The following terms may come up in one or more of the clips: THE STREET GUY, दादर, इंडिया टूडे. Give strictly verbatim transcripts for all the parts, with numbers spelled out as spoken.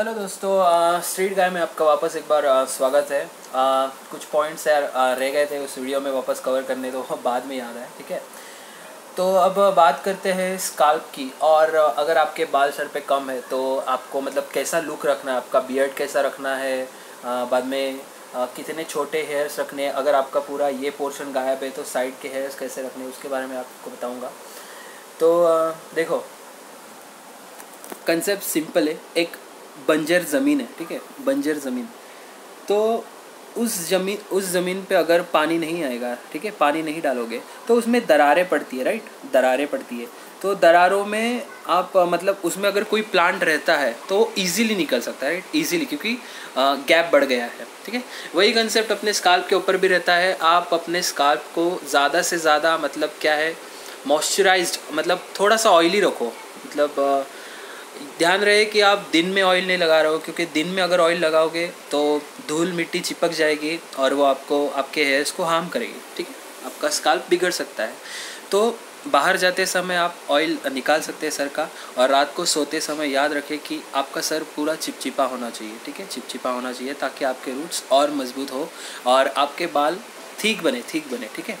Hello दोस्तों, street गाय में आपका वापस एक बार आ, स्वागत है। आ, कुछ पॉइंट्स रह गए थे उस वीडियो में वापस कवर करने, तो बाद में याद है। ठीक है, तो अब बात करते हैं स्काल्प की। और अगर आपके बाल सर पे कम है तो आपको मतलब कैसा लुक रखना है, आपका बियर्ड कैसा रखना है, आ, बाद में आ, कितने छोटे हेयर्स रखने। अगर आपका पूरा ये पोर्शन गायब है तो साइड के हेयर्स कैसे रखने, उसके बारे में आपको बताऊँगा। तो आ, देखो, कंसेप्ट सिंपल है। एक बंजर ज़मीन है, ठीक है, बंजर ज़मीन। तो उस ज़मीन उस ज़मीन पे अगर पानी नहीं आएगा, ठीक है, पानी नहीं डालोगे तो उसमें दरारें पड़ती है, राइट, दरारें पड़ती है। तो दरारों में आप मतलब उसमें अगर कोई प्लांट रहता है तो इजीली निकल सकता है, राइट, इजीली, क्योंकि गैप बढ़ गया है। ठीक है, वही कंसेप्ट अपने स्काल्प के ऊपर भी रहता है। आप अपने स्काल्प को ज़्यादा से ज़्यादा मतलब क्या है, मॉइस्चराइज्ड, मतलब थोड़ा सा ऑयली रखो। मतलब ध्यान रहे कि आप दिन में ऑयल नहीं लगा रहे हो, क्योंकि दिन में अगर ऑयल लगाओगे तो धूल मिट्टी चिपक जाएगी और वो आपको आपके हेयर्स को हार्म करेगी। ठीक है, आपका स्काल्प बिगड़ सकता है। तो बाहर जाते समय आप ऑयल निकाल सकते हैं सर का। और रात को सोते समय याद रखें कि आपका सर पूरा चिपचिपा होना चाहिए, ठीक है, चिपचिपा होना चाहिए, ताकि आपके रूट्स और मजबूत हो और आपके बाल ठीक बने ठीक बने ठीक है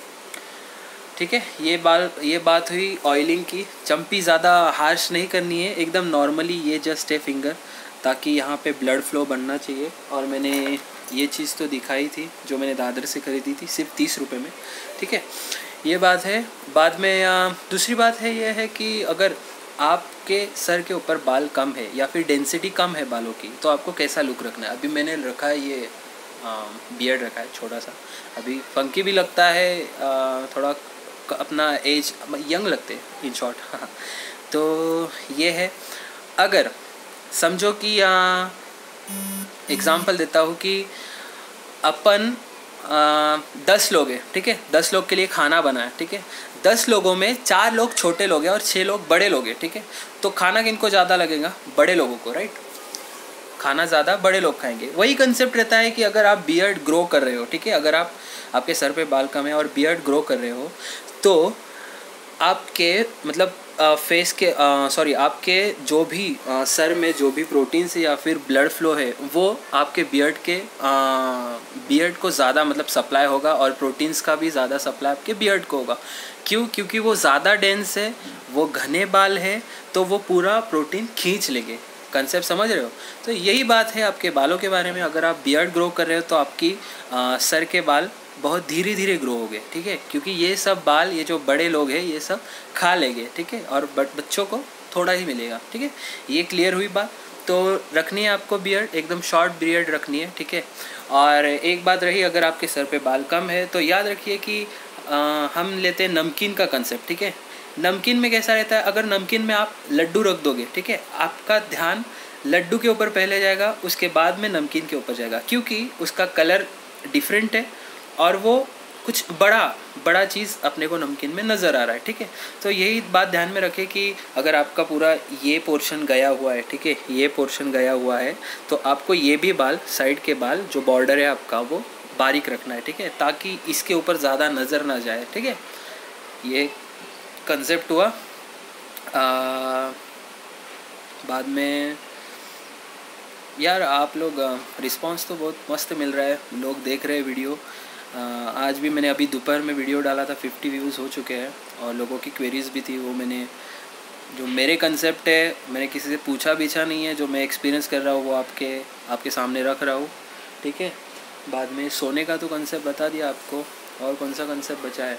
ठीक है ये बाल ये बात हुई ऑयलिंग की। चम्पी ज़्यादा हार्श नहीं करनी है, एकदम नॉर्मली, ये जस्ट है फिंगर, ताकि यहाँ पे ब्लड फ्लो बनना चाहिए। और मैंने ये चीज़ तो दिखाई थी जो मैंने दादर से खरीदी थी, सिर्फ तीस रुपये में। ठीक है, ये बात है। बाद में आ, दूसरी बात है ये है कि अगर आपके सर के ऊपर बाल कम है या फिर डेंसिटी कम है बालों की, तो आपको कैसा लुक रखना है। अभी मैंने रखा है ये बियर्ड रखा है छोटा सा, अभी फंकी भी लगता है, आ, थोड़ा अपना एज यंग लगते हैं इन शॉर्ट। हाँ, तो ये है। अगर समझो कि एग्ज़ाम्पल देता हूँ कि अपन आ, दस लोग हैं, ठीक है, दस लोग के लिए खाना बना है। ठीक है, दस लोगों में चार लोग छोटे लोग हैं और छः लोग बड़े लोग हैं। ठीक है, तो खाना किनको ज़्यादा लगेगा, बड़े लोगों को, राइट, खाना ज़्यादा बड़े लोग खाएंगे। वही कंसेप्ट रहता है कि अगर आप बियर्ड ग्रो कर रहे हो, ठीक है, अगर आप आपके सर पे बाल कम है और बियर्ड ग्रो कर रहे हो तो आपके मतलब आ, फेस के सॉरी आपके जो भी आ, सर में जो भी प्रोटीन्स या फिर ब्लड फ्लो है वो आपके बियर्ड के बियर्ड को ज़्यादा मतलब सप्लाई होगा, और प्रोटीन्स का भी ज़्यादा सप्लाई आपके बियर्ड को होगा। क्यों? क्योंकि वो ज़्यादा डेंस है, वो घने बाल है, तो वो पूरा प्रोटीन खींच लेंगे। कंसेप्ट समझ रहे हो? तो यही बात है आपके बालों के बारे में। अगर आप बियर्ड ग्रो कर रहे हो तो आपकी आ, सर के बाल बहुत धीरे धीरे ग्रो हो गए। ठीक है, क्योंकि ये सब बाल ये जो बड़े लोग हैं ये सब खा लेंगे। ठीक है, और बच्चों को थोड़ा ही मिलेगा। ठीक है, ये क्लियर हुई बात। तो रखनी है आपको बियर्ड, एकदम शॉर्ट बियर्ड रखनी है। ठीक है, और एक बात रही, अगर आपके सर पे बाल कम है तो याद रखिए कि आ, हम लेते हैं नमकीन का कंसेप्ट। ठीक है, नमकीन में कैसा रहता है, अगर नमकीन में आप लड्डू रख दोगे, ठीक है, आपका ध्यान लड्डू के ऊपर पहले जाएगा, उसके बाद में नमकीन के ऊपर जाएगा, क्योंकि उसका कलर डिफरेंट है और वो कुछ बड़ा बड़ा चीज़ अपने को नमकीन में नज़र आ रहा है। ठीक है, तो यही बात ध्यान में रखें कि अगर आपका पूरा ये पोर्शन गया हुआ है, ठीक है, ये पोर्शन गया हुआ है, तो आपको ये भी बाल, साइड के बाल जो बॉर्डर है आपका, वो बारीक रखना है। ठीक है, ताकि इसके ऊपर ज़्यादा नज़र ना जाए। ठीक है, ये कंसेप्ट हुआ। आ, बाद में यार आप लोग रिस्पॉन्स तो बहुत मस्त मिल रहा है, लोग देख रहे हैं वीडियो। आ, आज भी मैंने अभी दोपहर में वीडियो डाला था, पचास व्यूज़ हो चुके हैं, और लोगों की क्वेरीज़ भी थी, वो मैंने जो मेरे कंसेप्ट है मैंने किसी से पूछा बीछा नहीं है, जो मैं एक्सपीरियंस कर रहा हूँ वो आपके आपके सामने रख रहा हूँ। ठीक है, बाद में सोने का तो कंसेप्ट बता दिया आपको, और कौन सा कंसेप्ट बचा है?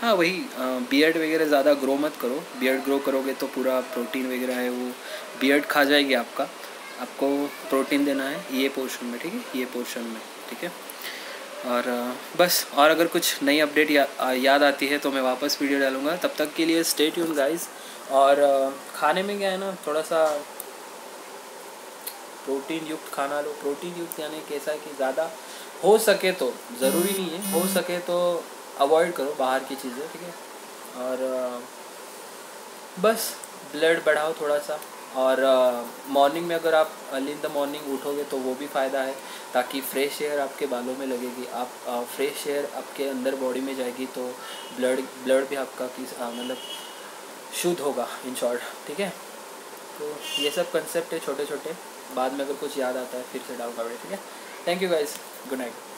हाँ, वही बियर्ड वगैरह ज़्यादा ग्रो मत करो। बियर्ड ग्रो करोगे तो पूरा प्रोटीन वगैरह है वो बियर्ड खा जाएगी आपका, आपको प्रोटीन देना है ये पोर्शन में। ठीक है, ये पोर्शन में। ठीक है, और बस, और अगर कुछ नई अपडेट या, याद आती है तो मैं वापस वीडियो डालूँगा। तब तक के लिए स्टे ट्यून गाइस। और खाने में क्या है ना, थोड़ा सा प्रोटीन युक्त खाना लो। प्रोटीन युक्त यानी कैसा कि ज़्यादा हो सके तो, ज़रूरी नहीं है, हो सके तो अवॉइड करो बाहर की चीज़ें। ठीक है, और बस ब्लड बढ़ाओ थोड़ा सा, और मॉर्निंग में अगर आप अर्ली इन द मॉर्निंग उठोगे तो वो भी फ़ायदा है, ताकि फ्रेश एयर आपके बालों में लगेगी, आप आ, फ्रेश एयर आपके अंदर बॉडी में जाएगी तो ब्लड ब्लड भी आपका मतलब शुद्ध होगा इन शॉर्ट। ठीक है, तो ये सब कंसेप्ट है छोटे छोटे, बाद में अगर कुछ याद आता है फिर से डाल पाओगे। ठीक है, thank you guys, good night.